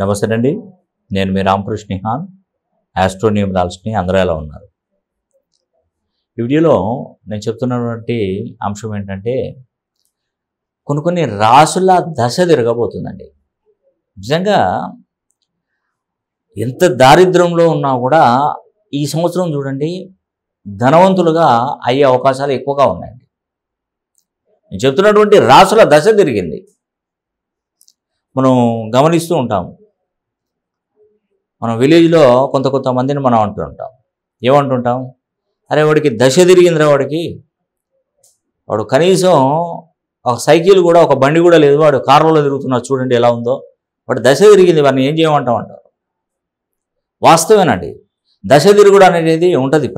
నమస్తే అండి, నేను మీ రామ్ కృష్ణ నిహాన్, ఆస్ట్రో న్యూమరాలజీని. అందరూ ఎలా ఉన్నారు? ఈ వీడియోలో నేను చెప్తున్నటువంటి అంశం ఏంటంటే, కొన్ని రాసుల దశ తిరగబోతుందండి. నిజంగా ఎంత దారిద్ర్యంలో ఉన్నా కూడా ఈ సంవత్సరం చూడండి, ధనవంతులుగా అయ్యే అవకాశాలు ఎక్కువగా ఉన్నాయండి. నేను చెప్తున్నటువంటి రాసుల దశ తిరిగింది. మనం గమనిస్తూ ఉంటాము, మనం విలేజ్లో కొంతమందిని మనం అంటుంటాం. ఏమంటుంటాం? అరే, వాడికి దశ తిరిగిందిరా, వాడు కనీసం ఒక సైకిల్ కూడా, ఒక బండి కూడా లేదు, వాడు కారులో తిరుగుతున్నాడు, చూడండి ఎలా ఉందో, వాడు దశ తిరిగింది, వాడిని ఏం చేయమంటాం అంటారు. వాస్తవేనండి, దశ తిరుగుడు అనేది ఉంటుంది.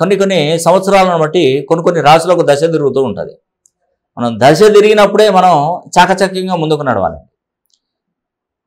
కొన్ని సంవత్సరాలను బట్టి కొన్ని రాశులకు దశ తిరుగుతూ ఉంటుంది. మనం దశ తిరిగినప్పుడే మనం చాకచక్యంగా ముందుకు నడవాలి.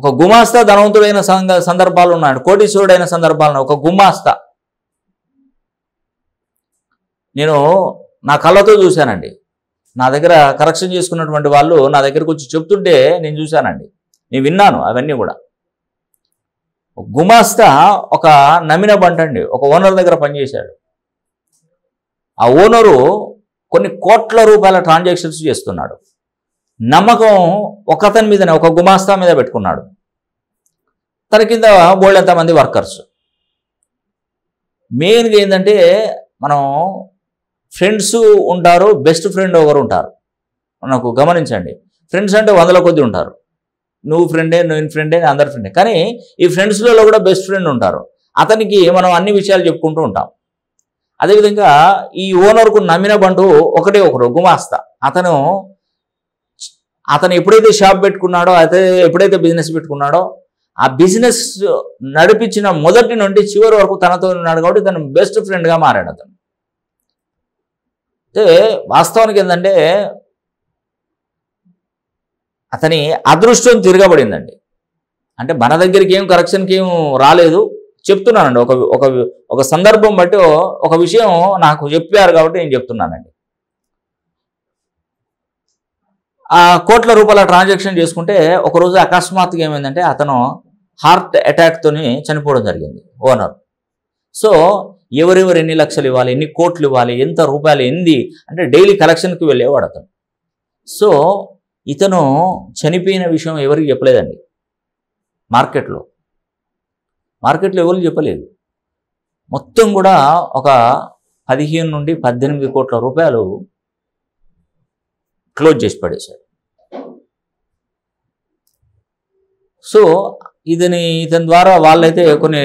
ఒక గుమాస్తా ధనవంతుడైన సందర్భాలు ఉన్నాడు, కోటీశ్వరుడైన సందర్భాలను ఒక గుమాస్తా నేను నా కళ్ళతో చూశానండి. నా దగ్గర కరెక్షన్ చేసుకున్నటువంటి వాళ్ళు నా దగ్గరకు వచ్చి చెప్తుంటే నేను చూశానండి, నేను విన్నాను అవన్నీ కూడా. గుమాస్తా ఒక నమ్మిన బంటండి, ఒక ఓనర్ దగ్గర పనిచేశాడు. ఆ ఓనరు కొన్ని కోట్ల రూపాయల ట్రాన్సాక్షన్స్ చేస్తున్నాడు. నమ్మకం ఒకతని మీదనే, ఒక గుమాస్తా మీద పెట్టుకున్నాడు. తన కింద బోళ్ళెంతమంది వర్కర్స్. మెయిన్గా ఏంటంటే, మనం ఫ్రెండ్స్ ఉంటారు, బెస్ట్ ఫ్రెండ్ ఒకరు ఉంటారు. మనకు గమనించండి, ఫ్రెండ్స్ అంటే 100ల కొద్ది ఉంటారు. నువ్వు ఫ్రెండే, నేను ఫ్రెండే, అందరు ఫ్రెండే. కానీ ఈ ఫ్రెండ్స్లలో కూడా బెస్ట్ ఫ్రెండ్ ఉంటారు. అతనికి మనం అన్ని విషయాలు చెప్పుకుంటూ ఉంటాం. అదేవిధంగా ఈ ఓనర్కు నమ్మిన బంటు ఒకటే ఒకరు గుమాస్తా. అతను ఎప్పుడైతే షాప్ పెట్టుకున్నాడో, ఎప్పుడైతే బిజినెస్ పెట్టుకున్నాడో, ఆ బిజినెస్ నడిపించిన మొదటి నుండి చివరి వరకు తనతో ఉన్నాడు. కాబట్టి తను బెస్ట్ ఫ్రెండ్గా మారాడు అతను. అయితే వాస్తవానికి ఏంటంటే, అతని అదృష్టం తిరగబడిందండి. అంటే మన దగ్గరికి ఏం కరెక్షన్కి ఏం రాలేదు. చెప్తున్నానండి, ఒక సందర్భం బట్టి ఒక విషయం నాకు చెప్పారు కాబట్టి నేను చెప్తున్నానండి. ఆ కోట్ల రూపాయల ట్రాన్సాక్షన్ చేసుకుంటే ఒకరోజు అకస్మాత్తుగా ఏమైందంటే, అతను హార్ట్ అటాక్తో చనిపోవడం జరిగింది, ఓనర్. సో ఎవరెవరు ఎన్ని లక్షలు ఇవ్వాలి, ఎన్ని కోట్లు ఇవ్వాలి, ఎంత రూపాయలు ఎంది అంటే డైలీ కలెక్షన్కి వెళ్ళేవాడు అతను. సో ఇతను చనిపోయిన విషయం ఎవరికి చెప్పలేదండి. మార్కెట్లో ఎవరు చెప్పలేదు. మొత్తం కూడా ఒక 15 నుండి 18 కోట్ల రూపాయలు క్లోజ్ చేసి పడేశాడు. సో ఇతని ద్వారా వాళ్ళైతే కొన్ని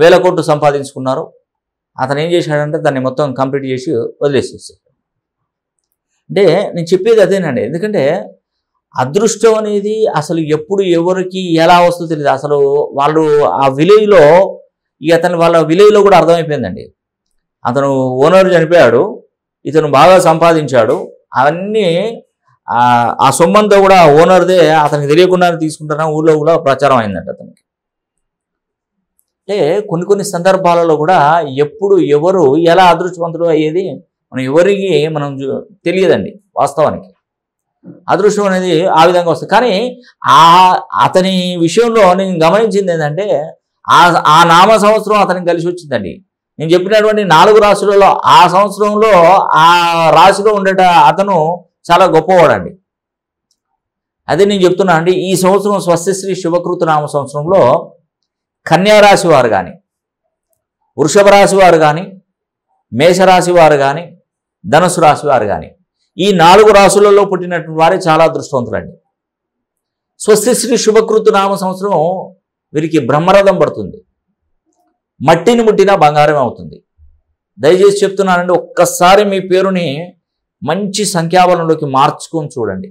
వేల కోట్లు సంపాదించుకున్నారు. అతను ఏం చేశాడంటే, దాన్ని మొత్తం కంప్లీట్ చేసి వదిలేసేసాడు. అంటే నేను చెప్పేది అదేనండి. ఎందుకంటే అదృష్టం అనేది అసలు ఎప్పుడు ఎవరికి ఎలా వస్తుందో తెలియదు. అసలు వాళ్ళు ఆ విలేజ్లో వాళ్ళ విలేజ్లో కూడా అర్థమైపోయిందండి. అతను ఓనర్ చనిపోయాడు, ఇతను బాగా సంపాదించాడు, అవన్నీ ఆ సొమ్మంతా కూడా ఓనర్దే, అతనికి తెలియకుండానే తీసుకుంటారని ఊళ్ళో కూడా ప్రచారం అయిందంట అతనికి. అంటే కొన్ని సందర్భాలలో కూడా ఎప్పుడు ఎవరు ఎలా అదృష్టవంతులు అయ్యేది ఎవరికి మనం తెలియదండి. వాస్తవానికి అదృష్టం అనేది ఆ విధంగా వస్తుంది. కానీ అతని విషయంలో నేను గమనించింది ఏంటంటే, ఆ నామ సంవత్సరం అతనికి కలిసి వచ్చిందండి. నేను చెప్పినటువంటి 4 రాశులలో ఆ సంవత్సరంలో ఆ రాశిలో ఉండేట అతను చాలా గొప్పవాడండి. అదే నేను చెప్తున్నా అండి, ఈ సంవత్సరం స్వస్తిశ్రీ శుభకృత నామ సంవత్సరంలో కన్యా రాశి వారు కానీ, వృషభ రాశి వారు కానీ, మేషరాశి వారు కానీ, ధనుసు రాశి వారు కానీ, ఈ 4 రాశులలో పుట్టినటువంటి వారే చాలా అదృష్టవంతులండి. స్వస్తిశ్రీ శుభకృత నామ సంవత్సరం వీరికి బ్రహ్మరథం పడుతుంది. మట్టిని ముట్టినా బంగారం అవుతుంది. దయచేసి చెప్తున్నానండి, ఒక్కసారి మీ పేరుని మంచి సంఖ్యాబలంలోకి మార్చుకొని చూడండి.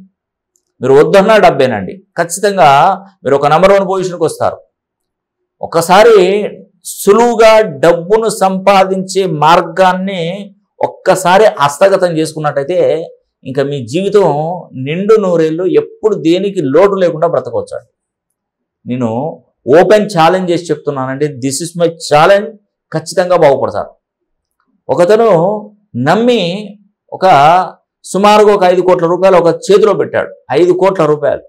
మీరు వద్దన్నా డబ్బేనండి, ఖచ్చితంగా మీరు ఒక నంబర్ 1 పొజిషన్కి వస్తారు. ఒక్కసారి సులువుగా డబ్బును సంపాదించే మార్గాన్ని ఒక్కసారి హస్తగతం చేసుకున్నట్టయితే ఇంకా మీ జీవితం నిండు నూరేళ్ళు ఎప్పుడు దేనికి లోటు లేకుండా బ్రతకవచ్చు. నేను ఓపెన్ ఛాలెంజ్ చేసి చెప్తున్నానండి, దిస్ ఇస్ మై ఛాలెంజ్. ఖచ్చితంగా బాగుపడతారు. ఒకతను నమ్మి ఒక సుమారుగా ఒక 5 కోట్ల రూపాయలు ఒక చేతిలో పెట్టాడు. 5 కోట్ల రూపాయలు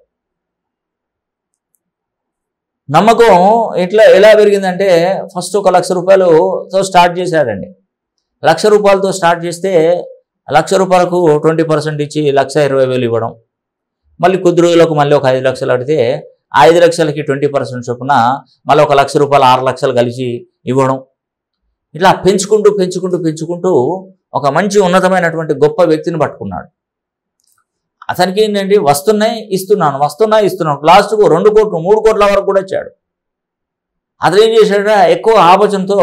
నమ్మకం ఇట్లా ఎలా పెరిగిందంటే, ఫస్ట్ ఒక 1,00,000 రూపాయలతో స్టార్ట్ చేశాడండి. 1,00,000 రూపాయలతో స్టార్ట్ చేస్తే 1,00,000 రూపాయలకు 20% ఇచ్చి 1,20,000 ఇవ్వడం, మళ్ళీ కొద్ది రోజులకు మళ్ళీ ఒక 5,00,000 అడిగితే 5,00,000కి 20% చొప్పున మళ్ళీ ఒక 1,00,000 రూపాయలు 6,00,000 కలిసి ఇవ్వడం, ఇట్లా పెంచుకుంటూ పెంచుకుంటూ పెంచుకుంటూ ఒక మంచి ఉన్నతమైనటువంటి గొప్ప వ్యక్తిని పట్టుకున్నాడు. అతనికి ఏంటంటే వస్తున్నాయి ఇస్తున్నాను లాస్ట్కు 2 కోట్లు 3 కోట్ల వరకు కూడా వచ్చాడు. అతను ఏం చేశాడ, ఎక్కువ ఆపచంతో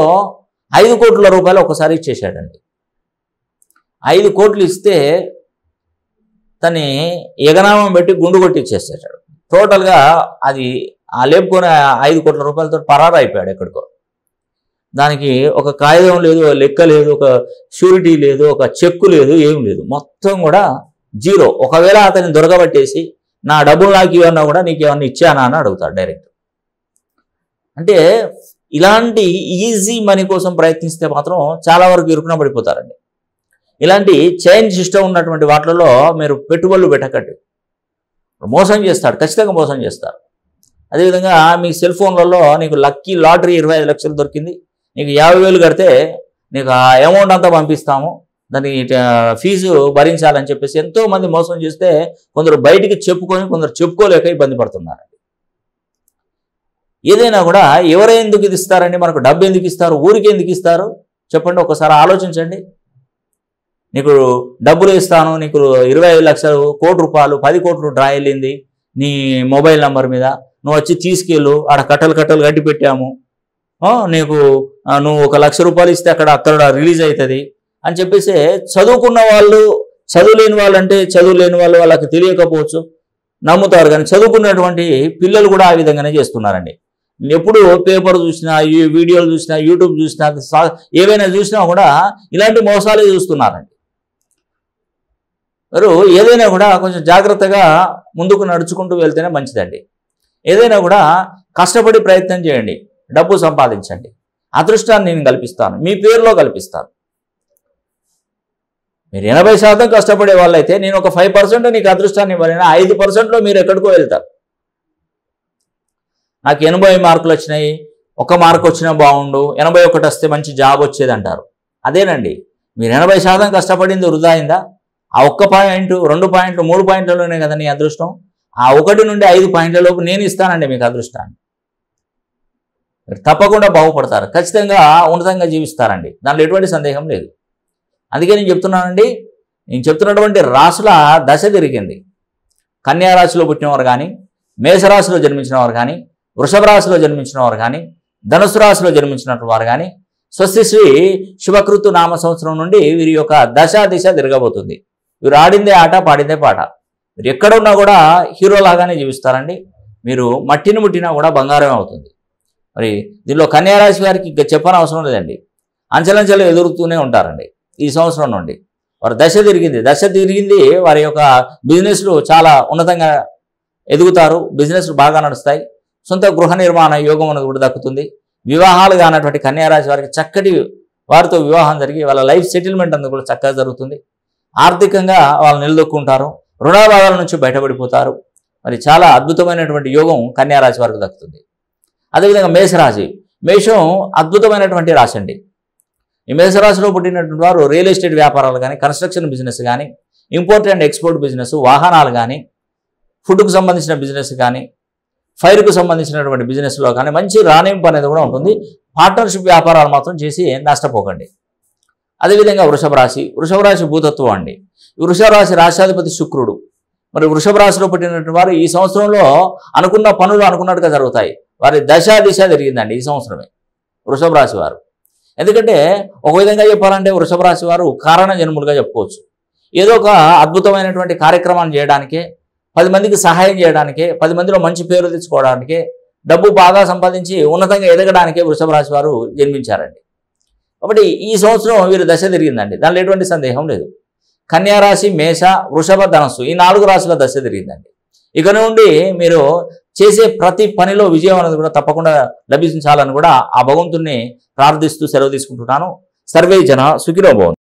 5 కోట్ల రూపాయలు ఒకసారి ఇచ్చేసాడండి. 5 కోట్లు ఇస్తే తని యగనామం పెట్టి గుండు కొట్టి ఇచ్చేసేసాడు. టోటల్గా అది ఆ లేపుకొని 5 కోట్ల రూపాయలతో పరారు అయిపోయాడు ఎక్కడికో. దానికి ఒక కాగితం లేదు, లెక్క లేదు, ఒక షూరిటీ లేదు, ఒక చెక్కు లేదు, ఏం లేదు. మొత్తం కూడా జీరో. ఒకవేళ అతన్ని దొరకబట్టేసి నా డబ్బులు నాకు ఇవన్నా కూడా నీకు ఏమన్నా ఇచ్చానా అని అడుగుతాడు డైరెక్ట్. అంటే ఇలాంటి ఈజీ మనీ కోసం ప్రయత్నిస్తే మాత్రం చాలా వరకు ఇరుకున పడిపోతారండి. ఇలాంటి చైన్ సిస్టమ్ ఉన్నటువంటి వాటిలలో మీరు పెట్టుబడులు పెట్టకండి. మోసం చేస్తాడు, ఖచ్చితంగా మోసం చేస్తాడు. అదేవిధంగా మీ సెల్ ఫోన్లలో నీకు లక్కీ లాటరీ 25,00,000 దొరికింది, నీకు 50,000 కడితే నీకు ఆ అమౌంట్ అంతా పంపిస్తాము, దాన్ని ఫీజు భరించాలని చెప్పేసి ఎంతోమంది మోసం చేస్తే కొందరు బయటికి చెప్పుకొని కొందరు చెప్పుకోలేక ఇబ్బంది పడుతున్నారు. ఏదైనా కూడా ఎవరే ఎందుకు ఇది ఇస్తారండి, మనకు డబ్బు ఎందుకు ఇస్తారు, ఊరికి ఎందుకు ఇస్తారు చెప్పండి. ఒకసారి ఆలోచించండి. నీకు డబ్బులు ఇస్తాను, నీకు 20,00,000 కోటి రూపాయలు 10 కోట్లు డ్రా వెళ్ళింది నీ మొబైల్ నంబర్ మీద, నువ్వు వచ్చి తీసుకెళ్ళు, ఆడ కట్టలు కట్టి పెట్టాము, నువ్వు 1,00,000 రూపాయలు ఇస్తే అక్కడ రిలీజ్ అవుతుంది అని చెప్పేసి చదువుకున్న వాళ్ళు, చదువులేని వాళ్ళు, అంటే చదువులేని వాళ్ళు వాళ్ళకి తెలియకపోవచ్చు నమ్ముతారు, కానీ చదువుకున్నటువంటి పిల్లలు కూడా ఆ విధంగానే చేస్తున్నారండి. ఎప్పుడు పేపర్ చూసినా, వీడియోలు చూసినా, యూట్యూబ్ చూసినా, ఏవైనా చూసినా కూడా ఇలాంటి మోసాలే చూస్తున్నారండి. మరి ఏదైనా కూడా కొంచెం జాగ్రత్తగా ముందుకు నడుచుకుంటూ వెళ్తేనే మంచిదండి. ఏదైనా కూడా కష్టపడి ప్రయత్నం చేయండి, డబ్బు సంపాదించండి, అదృష్టాన్ని నేను కల్పిస్తాను, మీ పేరులో కల్పిస్తాను. మీరు 80% కష్టపడే వాళ్ళైతే నేను ఒక 5% నీకు అదృష్టాన్ని ఇవ్వలేను, 5%లో మీరు ఎక్కడికో వెళ్తారు. నాకు 80 మార్కులు వచ్చినాయి, 1 మార్కు వచ్చినా బాగుండు, 81 వస్తే మంచి జాబ్ వచ్చేది అంటారు. అదేనండి, మీరు 80% కష్టపడింది వృధా అయిందా? ఆ 1 పాయింట్ 2 పాయింట్లు 3 పాయింట్లలోనే కదా నీ అదృష్టం. ఆ 1 నుండి 5 పాయింట్లలోపు నేను ఇస్తానండి మీకు అదృష్టాన్ని. మీరు తప్పకుండా బాగుపడతారు, ఖచ్చితంగా ఉన్నతంగా జీవిస్తారండి, దాంట్లో ఎటువంటి సందేహం లేదు. అందుకే నేను చెప్తున్నానండి, నేను చెప్తున్నటువంటి రాసుల దశ తిరిగింది. కన్యా రాశిలో పుట్టినవారు కానీ, మేషరాశిలో జన్మించినవారు కానీ, వృషభ రాశిలో జన్మించినవారు కానీ, ధనుసు రాశిలో జన్మించినటువంటి వారు కానీ, స్వస్తిశ్రీ శుభకృతు నామ సంవత్సరం నుండి వీరి యొక్క దశ దిశ తిరగబోతుంది. వీరు ఆడిందే ఆట, పాడిందే పాట. మీరు ఎక్కడున్నా కూడా హీరోలాగానే జీవిస్తారండి. మీరు మట్టిని ముట్టినా కూడా బంగారమే అవుతుంది. మరి దీనిలో కన్యా రాశి వారికి చెప్పని అవసరం లేదండి, అంచెలంచెలు ఎదురుతూనే ఉంటారండి. ఈ సంవత్సరం నుండి వారు దశ తిరిగింది. వారి యొక్క బిజినెస్లు చాలా ఉన్నతంగా ఎదుగుతారు, బిజినెస్లు బాగా నడుస్తాయి, సొంత గృహ నిర్మాణ యోగం అనేది కూడా దక్కుతుంది. వివాహాలు కానటువంటి కన్యారాశి వారికి చక్కటి వారితో వివాహం జరిగి వాళ్ళ లైఫ్ సెటిల్మెంట్ అనేది కూడా చక్కగా జరుగుతుంది. ఆర్థికంగా వాళ్ళు నిలదొక్కుంటారు, రుణబాధల నుంచి బయటపడిపోతారు. మరి చాలా అద్భుతమైనటువంటి యోగం కన్యారాశి వారికి దక్కుతుంది. అదేవిధంగా మేషరాశి. మేషం అద్భుతమైనటువంటి రాశి అండి. ఈ మేషరాశిలో పుట్టినటువంటి వారు రియల్ ఎస్టేట్ వ్యాపారాలు కానీ, కన్స్ట్రక్షన్ బిజినెస్ కానీ, ఇంపోర్ట్ అండ్ ఎక్స్పోర్ట్ బిజినెస్, వాహనాలు కానీ, ఫుడ్కు సంబంధించిన బిజినెస్ కానీ, ఫైర్కు సంబంధించినటువంటి బిజినెస్లో కానీ మంచి రాణింపు అనేది కూడా ఉంటుంది. పార్ట్నర్షిప్ వ్యాపారాలు మాత్రం చేసి నష్టపోకండి. అదేవిధంగా వృషభ రాశి. వృషభ రాశి భూతత్వం అండి. వృషభ రాశి రాశాధిపతి శుక్రుడు. మరి వృషభ రాశిలో పుట్టినటువంటి వారు ఈ సంవత్సరంలో అనుకున్న పనులు అనుకున్నట్టుగా జరుగుతాయి. వారి దశ దిశ జరిగిందండి ఈ సంవత్సరమే వృషభ రాశి వారు. ఎందుకంటే ఒక విధంగా చెప్పాలంటే వృషభ రాశి వారు కారణ జన్ములుగా చెప్పుకోవచ్చు. ఏదో ఒక అద్భుతమైనటువంటి కార్యక్రమాన్ని చేయడానికే, 10 మందికి సహాయం చేయడానికే, 10 మందిలో మంచి పేరు తెచ్చుకోవడానికే, డబ్బు బాగా సంపాదించి ఉన్నతంగా ఎదగడానికే వృషభ రాశి వారు జన్మించారండి. కాబట్టి ఈ సంవత్సరం వీరు దశ తిరిగిందండి, దానిలో ఎటువంటి సందేహం లేదు. కన్యా రాశి, మేష, వృషభ, ధనస్సు ఈ నాలుగు రాశుల దశ తిరిగిందండి. ఇక నుండి మీరు చేసే ప్రతి పనిలో విజయం అనేది కూడా తప్పకుండా లభించాలని కూడా ఆ భగవంతుణ్ణి ప్రార్థిస్తూ సెలవు తీసుకుంటున్నాను. సర్వే జన సుఖినో భవంతు.